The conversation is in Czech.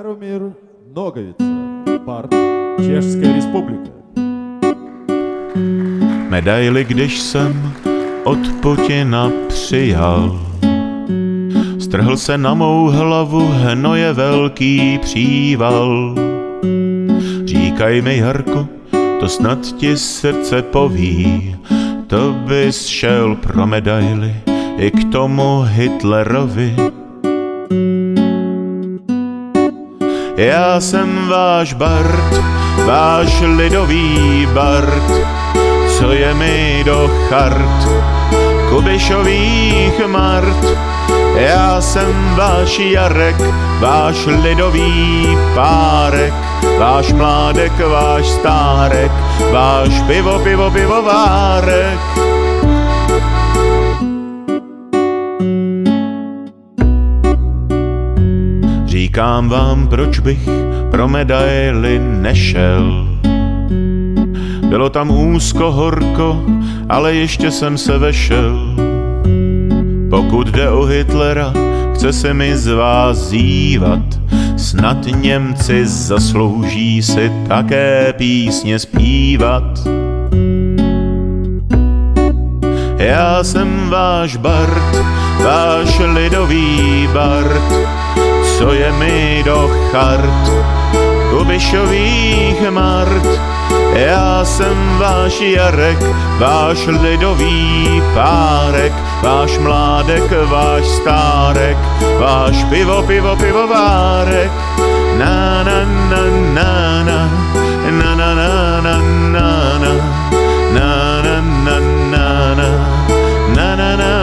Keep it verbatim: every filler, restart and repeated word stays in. Jaromír Nohavica, part Češské republiky. Medaili, když jsem od Putina přijal, strhl se na mou hlavu hnoje velký příval. Říkaj mi, Jarko, to snad ti srdce poví, to bys šel pro medaili i k tomu Hitlerovi. Já jsem váš Bart, váš lidový Bart, co je mi do chart Kubišových mart. Já jsem váš Jarek, váš lidový párek, váš mládek, váš stárek, váš pivo, pivo, pivovárek. Říkám vám, proč bych pro medaili nešel. Bylo tam úzko, horko, ale ještě jsem se vešel. Pokud jde o Hitlera, chce se mi z vás zívat, snad Němci zaslouží si také písně zpívat. Já jsem váš Bart, váš lidový Bart, co je mi do chart Kubišových mart. Já jsem váš Jarek, váš lidový párek, váš mládek, váš stárek, váš pivo, pivo, pivovárek. Na na na na na na na na na na na na na na na na na na na na na.